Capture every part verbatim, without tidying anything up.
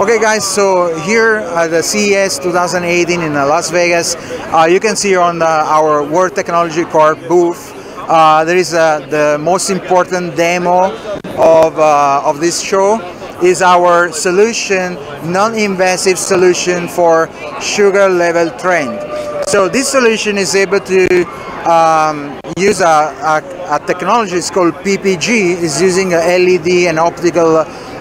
Okay guys, so here at the C E S twenty eighteen in Las Vegas, uh, you can see here on the, our World Technology Corp booth, uh, there is uh, the most important demo of, uh, of this show. Is our solution, non-invasive solution for sugar level trend. So this solution is able to um, use a, a, a technology, it's called P P G, is using a L E D and optical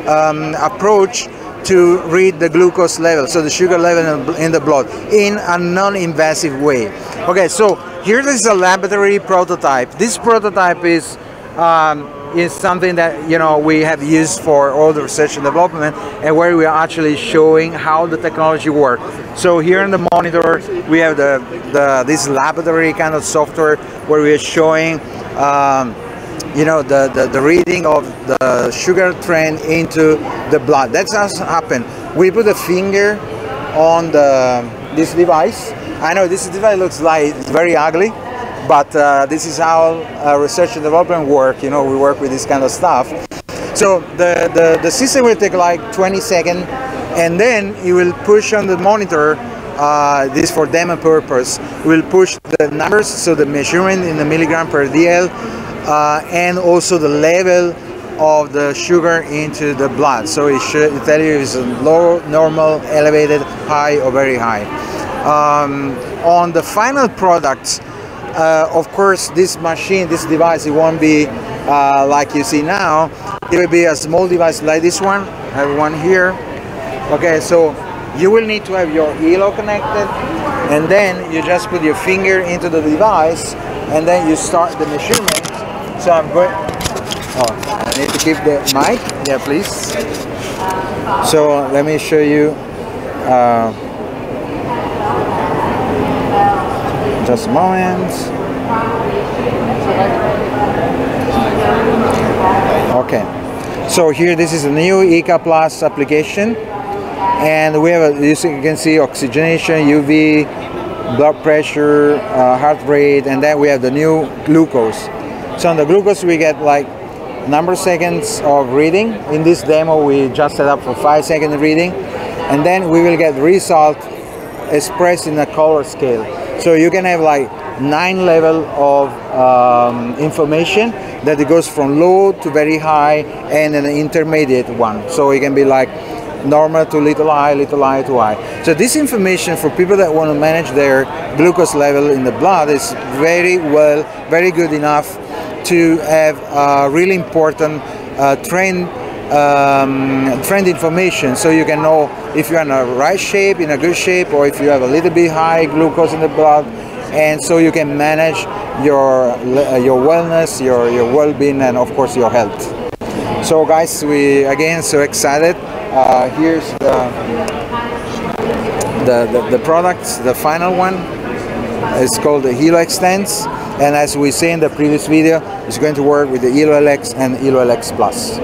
um, approach to read the glucose level, so the sugar level in the blood, in a non-invasive way. Okay, so here this is a laboratory prototype. This prototype is um, is something that, you know, we have used for all the research and development, and where we are actually showing how the technology works. So here in the monitor we have the, the this laboratory kind of software where we are showing um, you know the, the the reading of the sugar trend into the blood. That's how it happened. We put a finger on the this device. I know this device looks like it's very ugly, but uh, this is how uh, research and development work. You know, we work with this kind of stuff. So the, the, the system will take like twenty seconds, and then it will push on the monitor, uh, this for demo purpose, will push the numbers, so the measurement in the milligram per D L, uh, and also the level of the sugar into the blood. So it should tell you if it's low, normal, elevated, high, or very high. Um, on the final products, Uh, of course, this machine, this device, it won't be uh, like you see now. It will be a small device like this one. I have one here. Okay, so you will need to have your HELO connected, and then you just put your finger into the device, and then you start the measurement. So I'm going. Oh, I need to keep the mic. Yeah, please. So let me show you. Uh, Just a moment. Okay, so here this is a new HEKA+ application, and we have, a, you can see oxygenation, U V, blood pressure, uh, heart rate, and then we have the new glucose. So on the glucose we get like number of seconds of reading. In this demo we just set up for five second reading, and then we will get result expressed in a color scale. So you can have like nine level of um, information that it goes from low to very high and an intermediate one. So it can be like normal to little i, little i to i. So this information for people that want to manage their glucose level in the blood is very well, very good enough to have a really important uh, trend Um, trend information, so you can know if you're in a right shape, in a good shape, or if you have a little bit high glucose in the blood, and so you can manage your uh, your wellness, your your well-being, and of course your health. So guys, we again so excited. Uh, here's the the, the the products. The final one is called the HELO Extends, and as we say in the previous video, it's going to work with the HELO L X and HELO L X Plus.